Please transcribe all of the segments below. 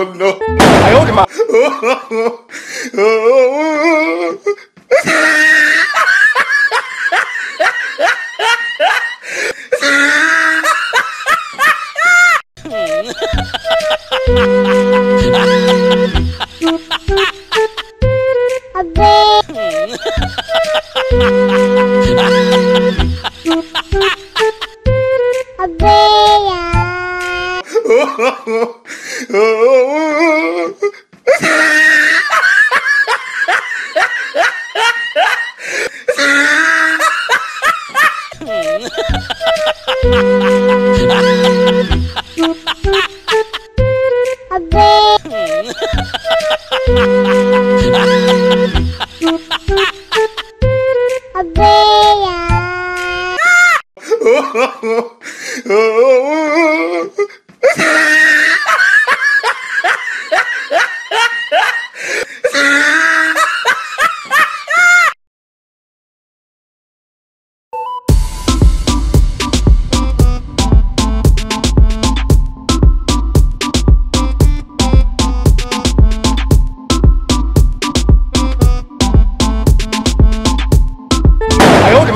Oh no. I hold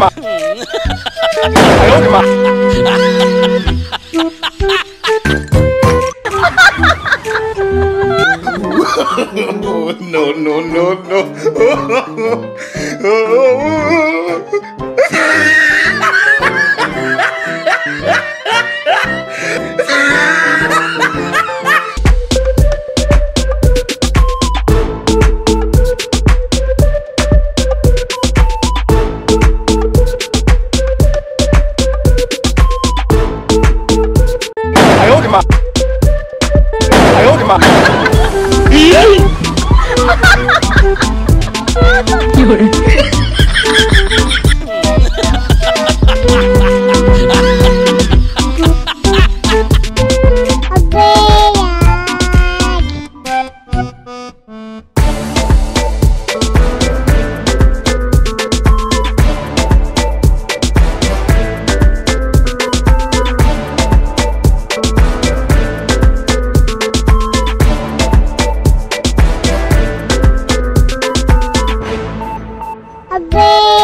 him a